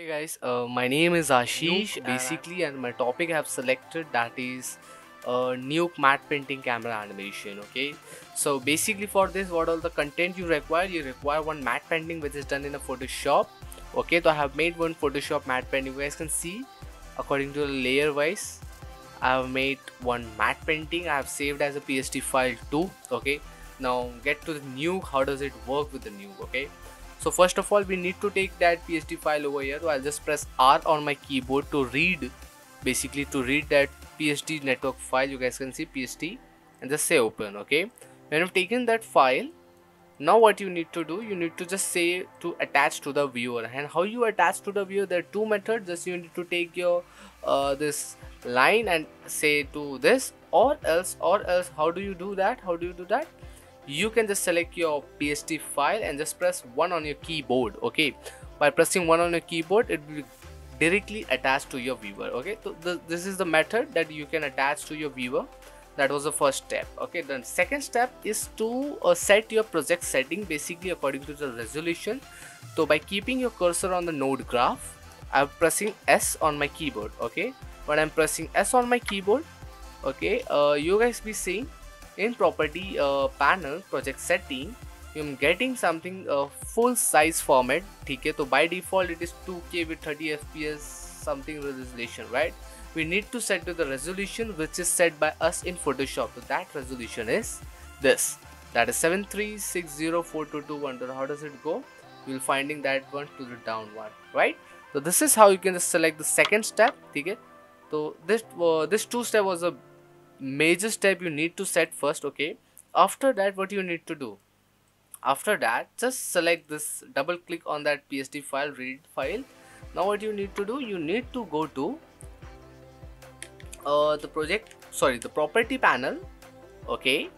Hey guys, my name is Ashish Nuke, basically, and my topic I have selected that is Nuke matte painting camera animation. Okay, so basically for this, what all the content you require? You require one matte painting which is done in a Photoshop. Okay, so I have made one Photoshop matte painting. You guys can see according to the layer wise, I have made one matte painting. I have saved as a PSD file too. Okay, now get to the Nuke. How does it work with the Nuke? Okay. So first of all, we need to take that PSD file over here. So I'll just press R on my keyboard to read, basically to read that PSD network file. You guys can see PSD and just say open. Okay. When you've taken that file, now what you need to do, you need to just say to attach to the viewer. And how you attach to the viewer, there are two methods. Just you need to take your this line and say to this, or else. How do you do that? You can just select your PSD file and just press 1 on your keyboard. Okay, by pressing 1 on your keyboard, it will directly attach to your viewer. Okay, so this is the method that you can attach to your viewer. That was the first step. Okay, then second step is to set your project setting basically according to the resolution. So by keeping your cursor on the node graph, I'm pressing S on my keyboard. Okay, when I'm pressing S on my keyboard, okay, you guys be seeing in property panel project setting, I'm getting something full size format. Okay, so by default it is 2K with 30 fps something resolution, right? We need to set to the resolution which is set by us in Photoshop. So that resolution is this. That is 7360422. How does it go? You'll finding that one to the down one, right? So this is how you can just select the second step. Okay, so this two step was a major step you need to set first. Okay, after that what you need to do, after that just select this, double click on that PSD file, read file. Now what you need to do, you need to go to the property panel. Okay,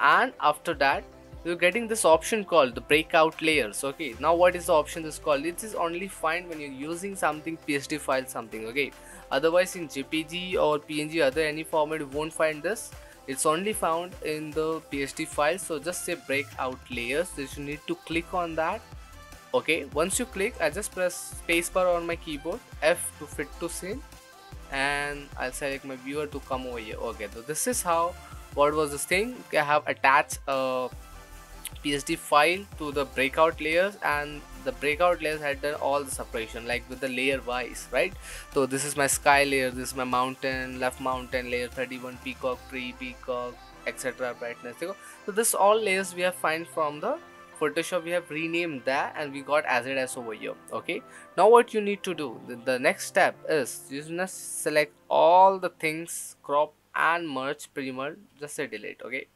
and after that you're getting this option called the breakout layers. Okay, now what is the option is called? This is only fine when you're using something PSD file something. Okay, otherwise in JPG or PNG, other any format, you won't find this. It's only found in the PSD file. So just say breakout layers. So you need to click on that. Okay, once you click, I just press spacebar on my keyboard, F to fit to scene, and I'll select my viewer to come over here. Okay, so this is how, what was this thing, I have attached PSD file to the breakout layers, and the breakout layers had done all the separation like with the layer wise, right? So this is my sky layer, this is my mountain, left mountain layer 31, peacock, tree, peacock, etc., brightness. So this all layers we have find from the Photoshop, we have renamed that and we got as it as over here. Okay, now what you need to do, the next step is you just select all the things, crop and merge, pre-mult, just say delete. Okay,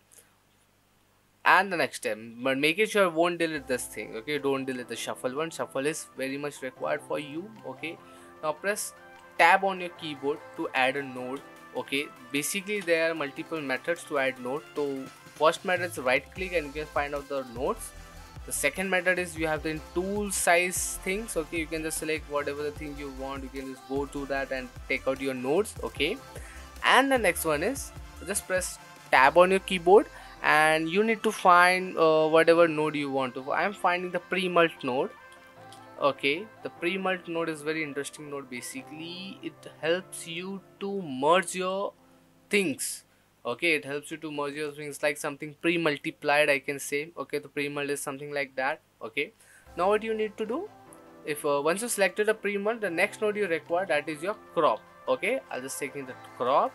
and the next step, but make it sure won't delete this thing. Okay, don't delete the shuffle one. Shuffle is very much required for you. Okay, now press tab on your keyboard to add a node. Okay, basically there are multiple methods to add node. So first method is right click and you can find out the nodes. The second method is you have the tool size things. Okay, you can just select whatever the thing you want, you can just go to that and take out your nodes. Okay, and the next one is just press tab on your keyboard and you need to find whatever node you want to. I am finding the pre-mult node. Okay, the pre-mult node is very interesting node. Basically it helps you to merge your things. Okay, it helps you to merge your things like something pre-multiplied, I can say. Okay, the pre-mult is something like that. Okay, now what you need to do, if once you selected a pre-mult, the next node you require, that is your crop. Okay, I'll just take in the crop,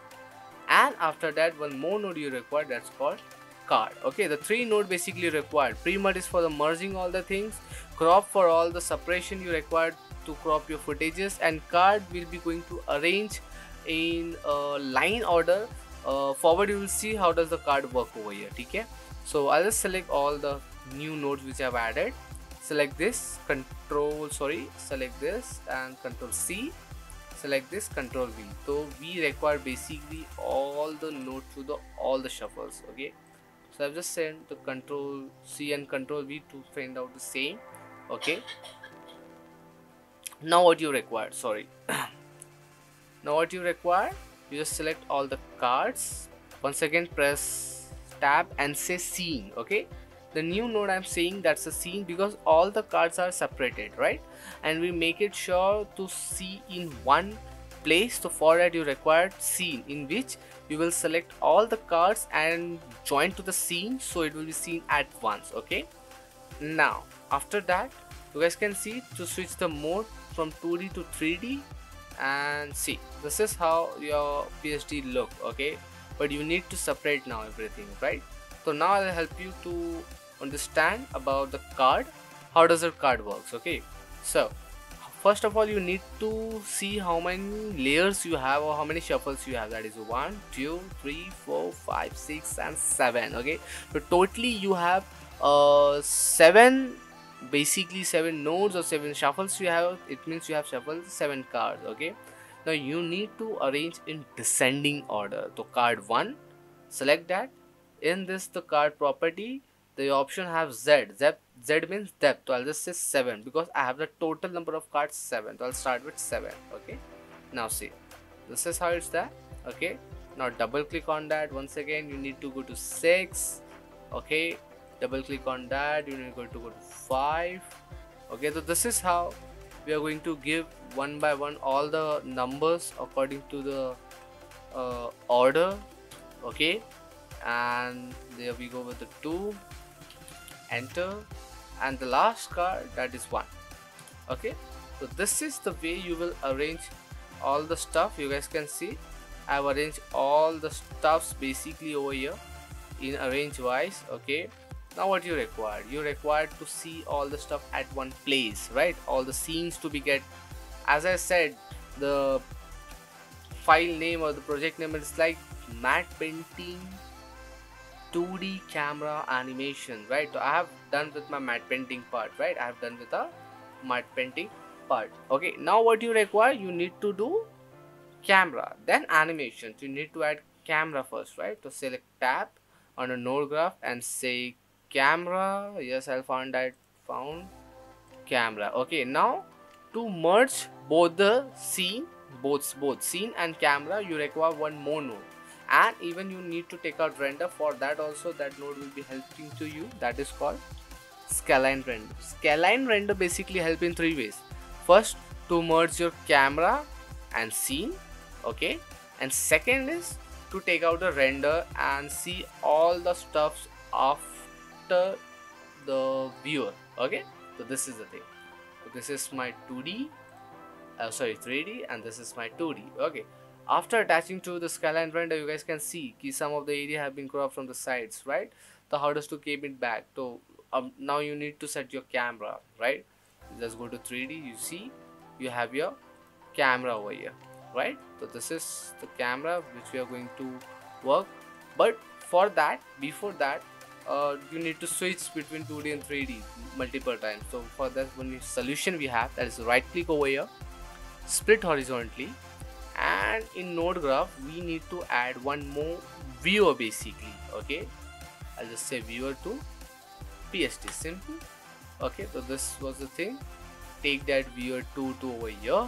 and after that one more node you require, that's called card. Okay, the three node basically required. Pre-mult is for the merging all the things, crop for all the separation you required to crop your footages, and card will be going to arrange in line order. Forward you will see how does the card work over here. Okay, so I'll just select all the new nodes which I've added. Select this, select this and Control C, select this, Control V. So we require basically all the nodes to the all the shuffles. Okay, so I've just sent the Control C and Control V to find out the same. Okay, now what you require, now what you require, you just select all the cards. Once again press tab and say scene. Okay, the new node I'm saying, that's the scene, because all the cards are separated, right? And we make it sure to see in one place. So for that you require scene, in which you will select all the cards and join to the scene, so it will be seen at once. Okay, now after that you guys can see to switch the mode from 2D to 3D, and see, this is how your PSD look. Okay, but you need to separate now everything, right? So now I'll help you to understand about the card, how does the card works. Okay, so first of all you need to see how many layers you have or how many shuffles you have, that is 1 2 3 4 5 6 and 7. Okay, so totally you have 7 nodes or 7 shuffles you have. It means you have shuffled 7 cards. Okay, now you need to arrange in descending order. So card 1, select that. In this the card property, the option have Z means depth. So I'll just say 7 because I have the total number of cards 7. So I'll start with 7. Okay, now see, this is how it's there. Okay, now double click on that. Once again you need to go to 6. Okay, double click on that, you need to go to 5. Okay, so this is how we are going to give one by one all the numbers according to the order. Okay, and there we go with the 2, enter, and the last card, that is 1. Okay, so this is the way you will arrange all the stuff. You guys can see I've arranged all the stuffs basically over here in arrange wise. Okay, now what you require, you require to see all the stuff at one place, right? All the scenes to be get, as I said, the file name or the project name is like matte painting 2D camera animation, right? So I have done with my matte painting part, right? I have done with the matte painting part. Okay, now what you require, you need to do camera, then animation. So you need to add camera first, right? So select tab on a node graph and say camera. Yes, I found camera. Okay, now to merge both the scene, both scene and camera, you require one more node, and even you need to take out render for that also. That node will be helping to you, that is called Scanline Render. Scanline Render basically help in 3 ways. First, to merge your camera and scene. Okay, and second is to take out the render and see all the stuffs after the viewer. Okay, so this is the thing. So this is my 3D, and this is my 2D. Okay, after attaching to the Scanline Render, you guys can see ki some of the area have been cropped from the sides, right? So how does to keep it back? So now you need to set your camera, right? Just go to 3D. You see, you have your camera over here, right? So this is the camera which we are going to work. But for that, before that, you need to switch between 2D and 3D multiple times. So for that, one solution we have, that is right click over here, split horizontally, and in node graph we need to add one more viewer basically. Okay, I'll just say viewer to PSD, simple. Okay, so this was the thing. Take that viewer 2 to over here,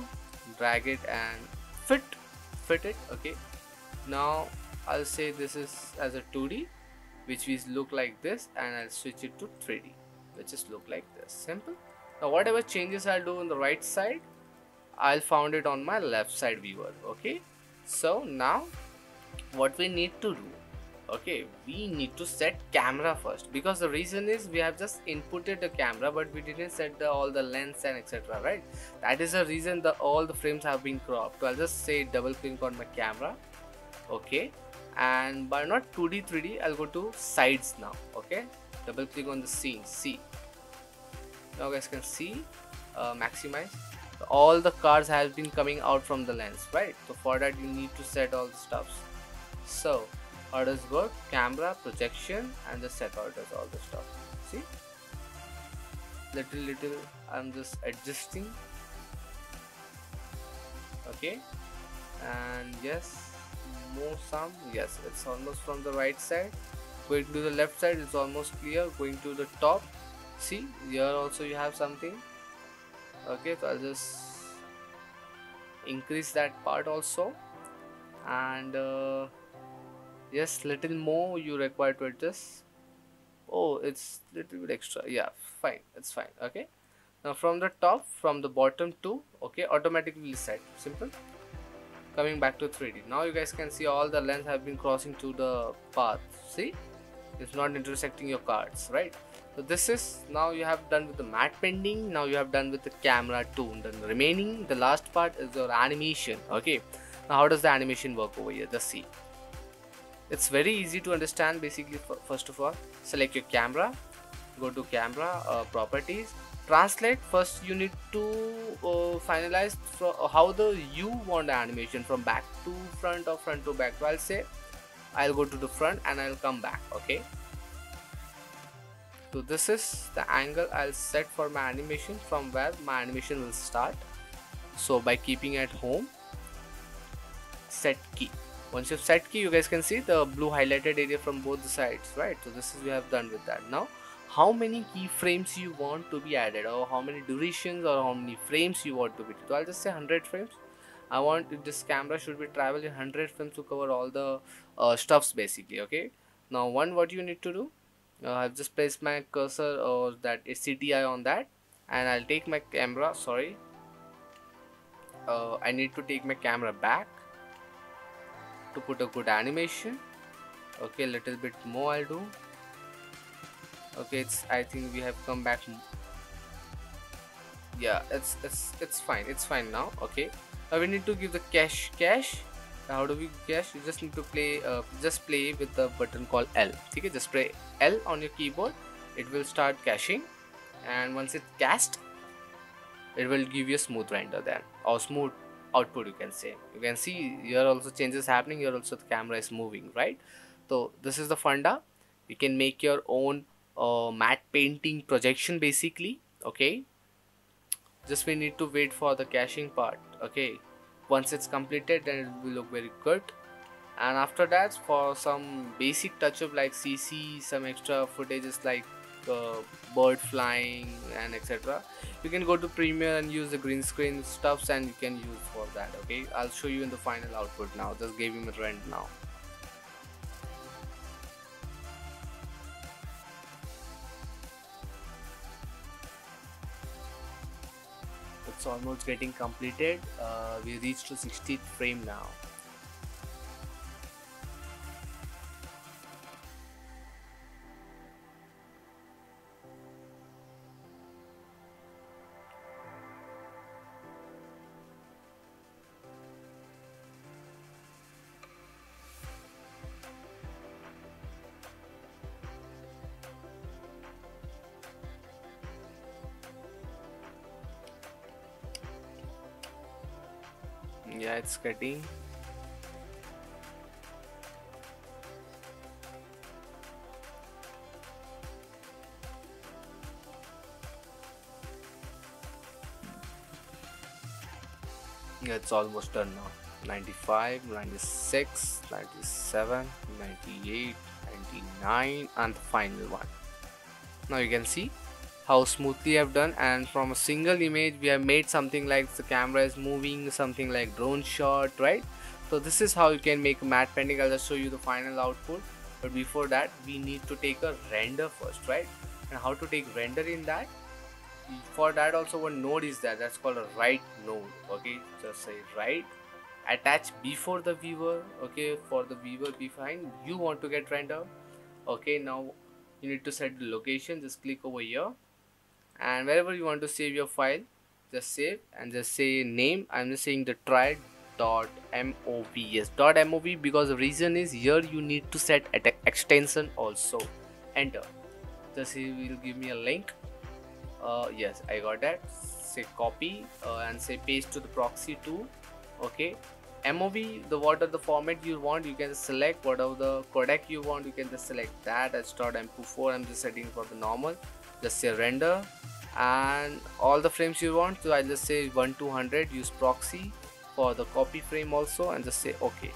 drag it and fit it. Okay, now I'll say this is as a 2D, which is look like this, and I'll switch it to 3D, which is look like this, simple. Now whatever changes I'll do on the right side, I'll found it on my left side viewer. Okay, so now what we need to do, okay, we need to set camera first, because the reason is we have just inputted the camera but we didn't set all the lens and etc, right? That is the reason all the frames have been cropped. So I'll just say double click on my camera. Okay, and by not 2D 3D, I'll go to sides now. Okay, double click on the scene. See, now you guys can see, maximize. All the cards have been coming out from the lens, right? So for that you need to set all the stuffs. So how does work? Camera, projection, and the set orders, all the stuff. See, little I'm just adjusting. Okay, and yes, more some. Yes, it's almost from the right side. Going to the left side, it's almost clear. Going to the top, see, here also you have something. Okay, so I'll just increase that part also, and yes, little more you require to adjust. Oh, it's little bit extra. Yeah, fine, it's fine. Okay, now from the top, from the bottom to, okay, automatically set. Simple. Coming back to 3D, now you guys can see all the lens have been crossing to the path. See, it's not intersecting your cards, right? So this is, now you have done with the matte bending, now you have done with the camera tune. Then the remaining, the last part is your animation. Okay, now how does the animation work over here? Just see, it's very easy to understand. Basically, first of all, select your camera, go to camera, properties, translate. First you need to finalize how you want the animation, from back to front or front to back. So I'll say I'll go to the front and I'll come back. Okay, so this is the angle I'll set for my animation, from where my animation will start. So by keeping at home, set key. Once you've set key, you guys can see the blue highlighted area from both the sides, right? So this is, we have done with that. Now how many keyframes you want to be added, or how many durations, or how many frames you want to be. So I'll just say 100 frames. I want this camera should be traveling 100 frames to cover all the stuffs basically. Okay, now what you need to do, I've just placed my cursor or that CTI on that, and I'll take my camera, sorry, I need to take my camera back to put a good animation. Okay, little bit more I'll do. Okay, it's, I think we have come back. Yeah, it's fine, it's fine now. Okay, now we need to give the cache. How do we cache? You just need to play, just play with the button called L. Okay, just play L on your keyboard, it will start caching, and once it cached, it will give you a smooth render then, or smooth output you can say. You can see here also changes happening, here also the camera is moving, right? So this is the funda. You can make your own matte painting projection basically. Okay, just we need to wait for the caching part. Okay, once it's completed, then it will look very good. And after that, for some basic touch-up like CC, some extra footages like bird flying and etc, you can go to Premiere and use the green screen stuffs, and you can use for that. Okay, I'll show you in the final output now. Just gave him a render now. It's almost getting completed. We reached to 60th frame now. Yeah, it's getting. Yeah, it's almost done now. 95, 96, 97, 98, 99, and the final one. Now you can see how smoothly I've done, and from a single image we have made something like the camera is moving, something like drone shot, right? So this is how you can make matte painting. I'll just show you the final output, but before that we need to take a render first, right? And how to take render in that, for that also one node is there, that's called a right node. Okay, just say right, attach before the viewer. Okay, for the viewer behind you want to get render. Okay, now you need to set the location, just click over here, and wherever you want to save your file, just save and just say name. I'm just saying the try.mov. yes, .mov, because the reason is here you need to set at extension also. Enter, just he will give me a link. Yes, I got that. Say copy and say paste to the proxy too. Okay, MOV, the what are the format you want, you can select whatever the codec you want, you can just select that as .mp4. I'm just setting for the normal. Just say render and all the frames you want. So I'll just say 1 to 100, use proxy for the copy frame also, and just say okay.